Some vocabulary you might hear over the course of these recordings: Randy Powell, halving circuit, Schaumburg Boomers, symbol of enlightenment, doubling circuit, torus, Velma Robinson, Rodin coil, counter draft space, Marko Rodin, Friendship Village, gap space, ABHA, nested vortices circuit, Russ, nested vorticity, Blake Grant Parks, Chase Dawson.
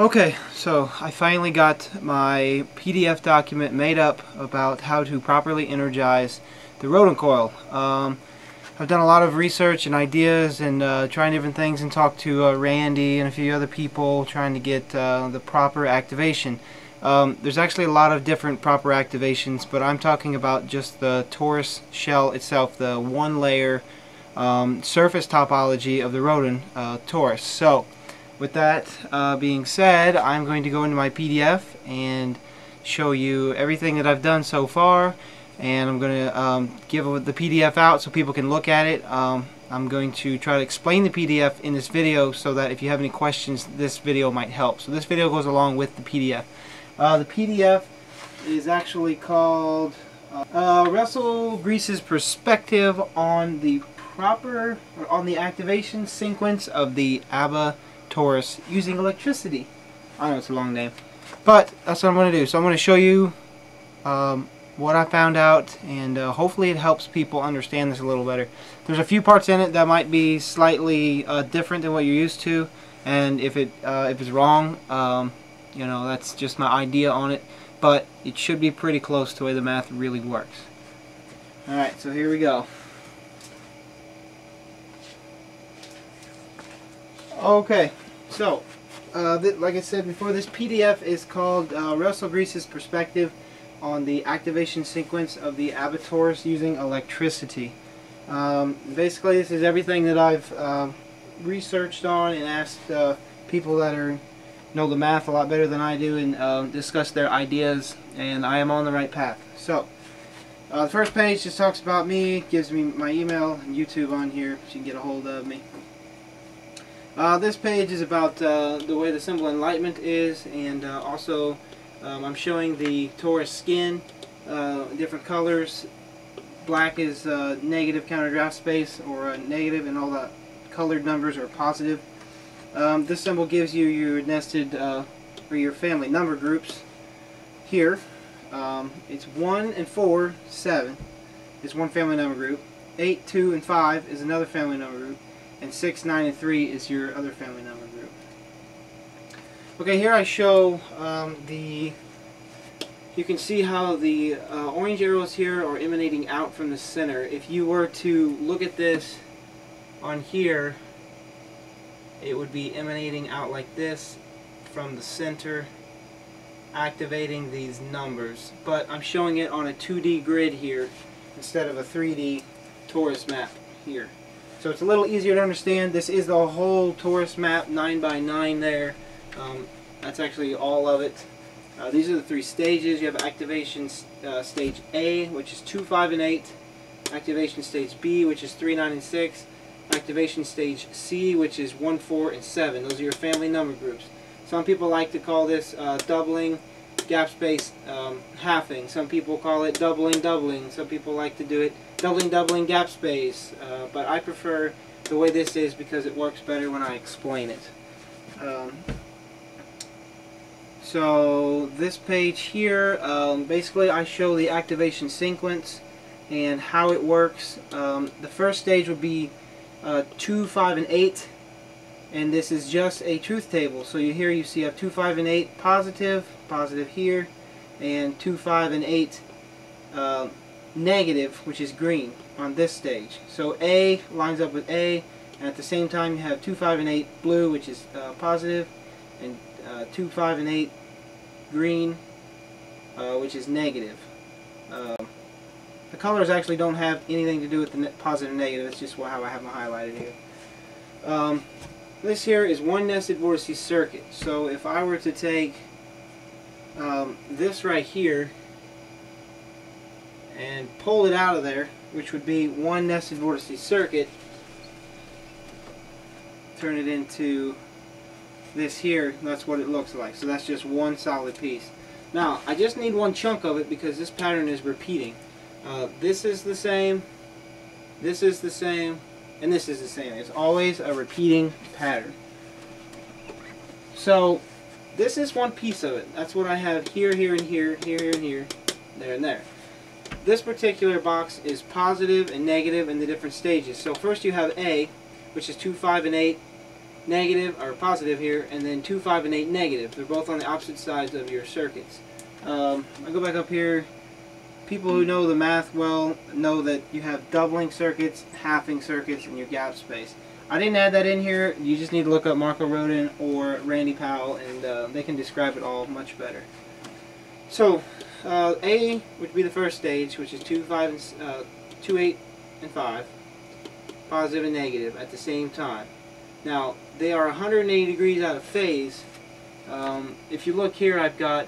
Okay, so I finally got my PDF document made up about how to properly energize the Rodin coil. I've done a lot of research and ideas and trying different things and talked to Randy and a few other people trying to get the proper activation. There's actually a lot of different proper activations, but I'm talking about just the torus shell itself, the one layer surface topology of the Rodin torus. So with that being said, I'm going to go into my PDF and show you everything that I've done so far, and I'm going to give the PDF out so people can look at it. I'm going to try to explain the PDF in this video so that if you have any questions, this video might help. So this video goes along with the PDF. The PDF is actually called Russell Gries' Perspective on the activation sequence of the ABHA torus using electricity. I know it's a long name, but that's what I'm going to do. So I'm going to show you what I found out, and hopefully it helps people understand this a little better. There's a few parts in it that might be slightly different than what you're used to, and if it's wrong, you know, that's just my idea on it, but it should be pretty close to the way the math really works. Alright, so here we go. Okay, so like I said before, this PDF is called Russell Gries' Perspective on the Activation Sequence of the ABHA torus using Electricity. Basically, this is everything that I've researched on and asked people that know the math a lot better than I do and discuss their ideas, and I am on the right path. So, the first page just talks about me, gives me my email and YouTube on here, so you can get a hold of me. This page is about the way the symbol enlightenment is, and also I'm showing the torus skin, different colors. Black is negative counter draft space, or negative, and all the colored numbers are positive. This symbol gives you your nested or your family number groups here. It's 1 and 4, 7 is one family number group, 8, 2, and 5 is another family number group, and 6, 9, and 3 is your other family number group. Okay, here I show you can see how the orange arrows here are emanating out from the center. If you were to look at this on here, it would be emanating out like this from the center, activating these numbers. But I'm showing it on a 2D grid here instead of a 3D torus map here. So it's a little easier to understand. This is the whole torus map, 9x9 there. That's actually all of it. These are the three stages. You have activation stage A, which is 2, 5, and 8. Activation stage B, which is 3, 9, and 6. Activation stage C, which is 1, 4, and 7. Those are your family number groups. Some people like to call this doubling, gap space, halving. Some people call it doubling, doubling. Some people like to do it doubling, doubling, gap space. But I prefer the way this is because it works better when I explain it. So this page here, basically I show the activation sequence and how it works. The first stage would be 2, 5, and 8. And this is just a truth table. So here you see I have 2, 5, and 8 positive, positive here, and 2, 5, and 8 negative, which is green on this stage. So A lines up with A, and at the same time you have 2, 5, and 8 blue, which is positive, and 2, 5, and 8 green, which is negative. The colors actually don't have anything to do with the positive and negative, it's just how I have them highlighted here. This here is one nested vorticity circuit. So if I were to take this right here and pull it out of there, which would be one nested vorticity circuit, turn it into this here, that's what it looks like. So that's just one solid piece. Now I just need one chunk of it because this pattern is repeating. This is the same, this is the same, and this is the same. It's always a repeating pattern. So this is one piece of it. That's what I have here, here, and here, here, and here, there, and there. This particular box is positive and negative in the different stages. So first you have A, which is 2, 5, and 8, negative, or positive here, and then 2, 5, and 8 negative. They're both on the opposite sides of your circuits. I go back up here. People who know the math well know that you have doubling circuits, halving circuits, and your gap space. I didn't add that in here. You just need to look up Marko Rodin or Randy Powell, and they can describe it all much better. So, A would be the first stage, which is 2, 8, and 5, positive and negative at the same time. Now, they are 180 degrees out of phase. If you look here, I've got,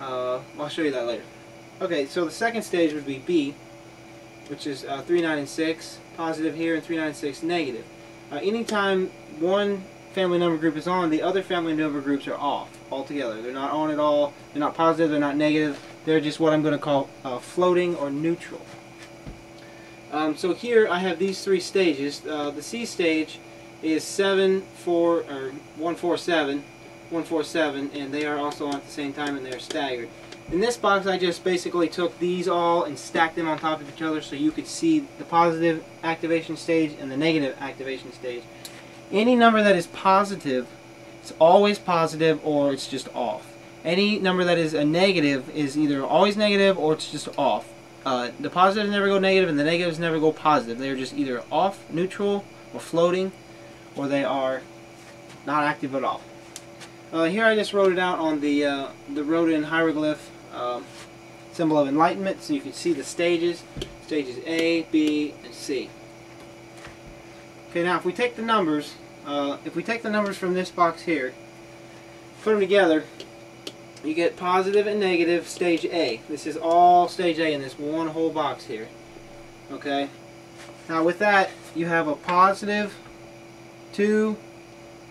I'll show you that later. Okay, so the second stage would be B, which is 3, 9, and 6, positive here, and 3, 9, and 6, negative. Anytime one family number group is on, the other family number groups are off altogether. They're not on at all, they're not positive, they're not negative, they're just what I'm going to call floating or neutral. So here I have these three stages. The C stage is 1, 4, 7, 1, 4, 7, and they are also on at the same time, and they're staggered. In this box, I just basically took these all and stacked them on top of each other so you could see the positive activation stage and the negative activation stage. Any number that is positive, it's always positive or it's just off. Any number that is a negative is either always negative or it's just off. The positives never go negative and the negatives never go positive. They're just either off, neutral, or floating, or they are not active at all. Here I just wrote it out on the Rodin hieroglyph, symbol of enlightenment, so you can see the stages. Stages A, B, and C. Okay, now if we take the numbers, from this box here, put them together, you get positive and negative stage A. This is all stage A in this one whole box here. Okay. Now with that, you have a positive 2,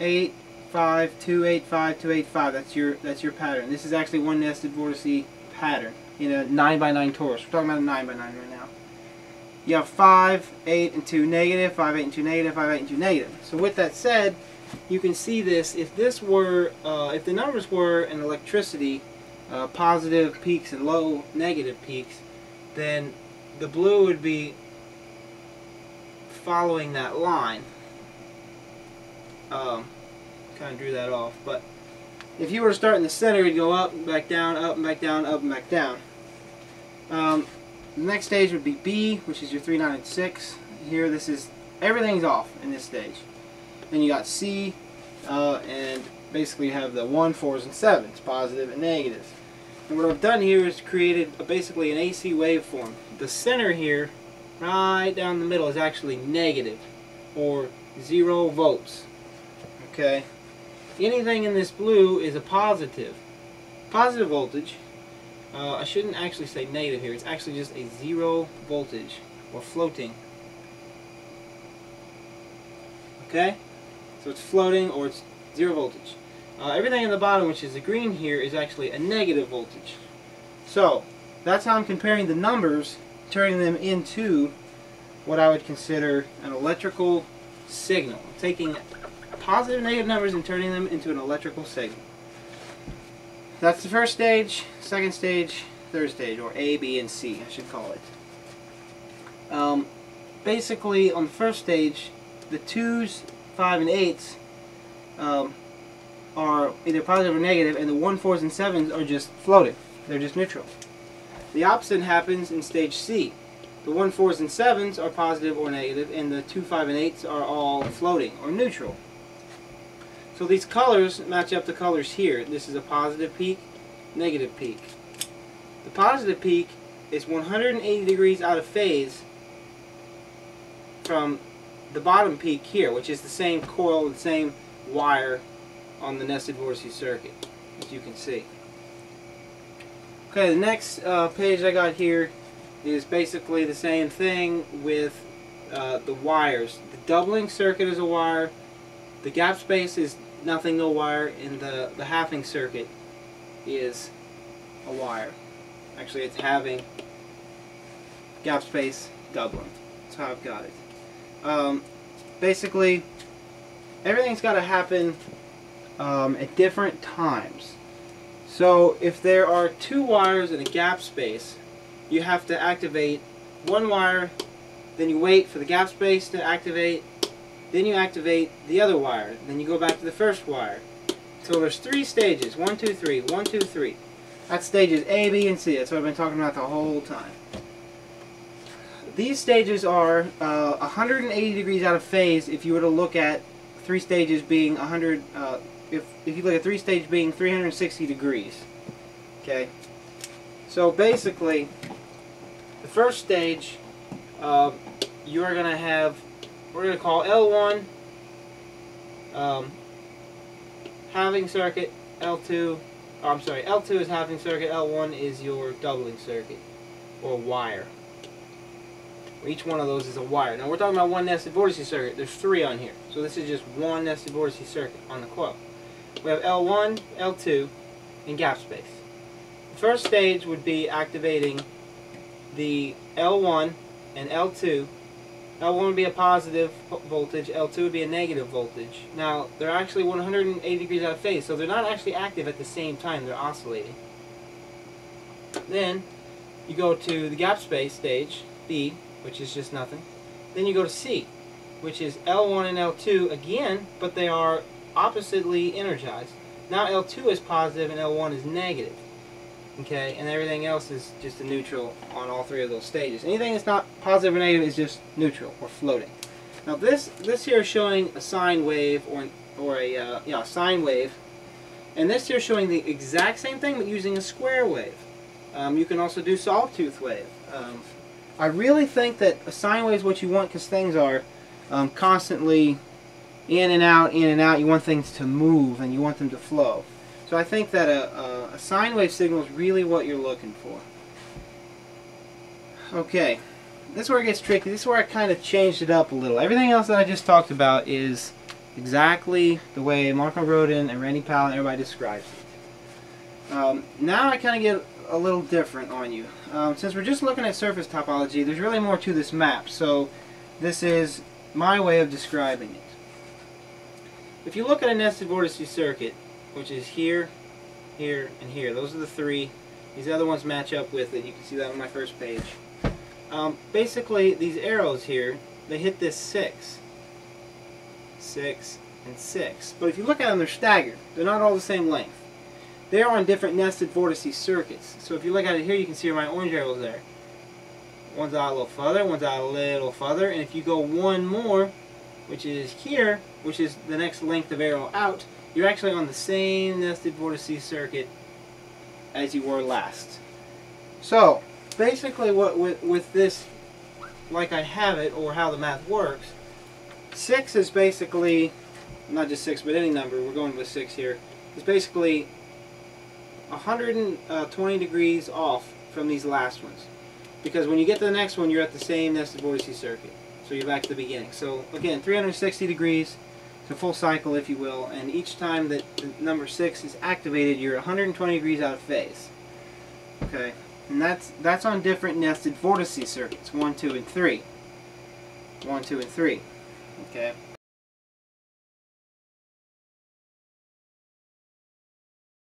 8, 5, 2, 8, 5, 2, 8, 5. That's your pattern. This is actually one nested vortices pattern in a 9x9 torus. We're talking about a 9x9 right now. You have 5, 8, and 2 negative, 5, 8, and 2 negative, 5, 8, and 2 negative. So with that said, you can see this. If this were, if the numbers were in electricity, positive peaks and low negative peaks, then the blue would be following that line. Kind of drew that off, but if you were to start in the center, you'd go up and back down, up and back down, up and back down. The next stage would be B, which is your 3, 9, and 6. Here, this is, everything's off in this stage. Then you got C, and basically you have the 1, 4s, and 7s, positive and negatives. And what I've done here is created basically an AC waveform. The center here, right down the middle, is actually negative, or 0 volts. Okay? Anything in this blue is a positive. Positive voltage. I shouldn't actually say negative here, it's actually just a 0 voltage, or floating. Okay? So it's floating, or it's 0 voltage. Everything in the bottom, which is the green here, is actually a negative voltage. So, that's how I'm comparing the numbers, turning them into what I would consider an electrical signal. Taking positive and negative numbers and turning them into an electrical signal. That's the first stage, second stage, third stage, or A, B, and C, I should call it. Basically, on the first stage, the 2s, 5, and 8s are either positive or negative, and the 1, 4s, and 7s are just floating. They're just neutral. The opposite happens in stage C. The 1, 4s, and 7s are positive or negative, and the 2, 5, and 8s are all floating, or neutral. So these colors match up the colors here. This is a positive peak, negative peak. The positive peak is 180 degrees out of phase from the bottom peak here, which is the same coil and same wire on the nested vortices circuit, as you can see. Okay, the next page I got here is basically the same thing with the wires. The doubling circuit is a wire. The gap space is nothing, no wire, and the halving circuit is a wire. Actually, it's halving, gap space, doubling. That's how I've got it. Basically, everything's got to happen at different times. So, if there are two wires in a gap space, you have to activate one wire, then you wait for the gap space to activate, Then you activate the other wire. Then you go back to the first wire. So there's three stages. 1, 2, 3. 1, 2, 3. That's stages A, B, and C. That's what I've been talking about the whole time. These stages are 180 degrees out of phase if you were to look at three stages being 100... if you look at three stages being 360 degrees. Okay? So basically, the first stage, you're going to have... We're going to call L1 halving circuit, L2... Oh, I'm sorry, L2 is halving circuit, L1 is your doubling circuit, or wire. Each one of those is a wire. Now we're talking about one nested vortices circuit. There's three on here. So this is just one nested vortices circuit on the coil. We have L1, L2, and gap space. The first stage would be activating the L1 and L2. L1 would be a positive voltage, L2 would be a negative voltage. Now, they're actually 180 degrees out of phase, so they're not actually active at the same time, they're oscillating. Then, you go to the gap space stage, B, which is just nothing. Then you go to C, which is L1 and L2 again, but they are oppositely energized. Now L2 is positive and L1 is negative. Okay, and everything else is just a neutral on all three of those stages. Anything that's not positive or negative is just neutral or floating. Now this here is showing a sine wave or a sine wave, and this here is showing the exact same thing but using a square wave. You can also do sawtooth wave. I really think that a sine wave is what you want because things are constantly in and out, in and out. You want things to move and you want them to flow. So I think that a sine wave signal is really what you're looking for. Okay, this is where it gets tricky. This is where I kind of changed it up a little. Everything else that I just talked about is exactly the way Marko Rodin and Randy Powell and everybody describes it. Now I kind of get a little different on you. Since we're just looking at surface topology, there's really more to this map. So this is my way of describing it. If you look at a nested vorticity circuit, which is here, here, and here. Those are the three. These other ones match up with it. You can see that on my first page. Basically, these arrows here, they hit this 6, 6, and 6. But if you look at them, they're staggered. They're not all the same length. They're on different nested vortices circuits. So if you look at it here, you can see my orange arrows there. One's out a little further, one's out a little further, and if you go one more, which is here, which is the next length of arrow out, you're actually on the same nested vortices circuit as you were last. So basically what with this, like I have it, or how the math works, 6 is basically, not just 6 but any number, we're going with 6 here, is basically 120 degrees off from these last ones. Because when you get to the next one, you're at the same nested vortices circuit. So you're back to the beginning. So again, 360 degrees. The full cycle, if you will, and each time that the number 6 is activated, you're 120 degrees out of phase. Okay, and that's on different nested vortices circuits, 1, 2, and 3. 1, 2, and 3. Okay.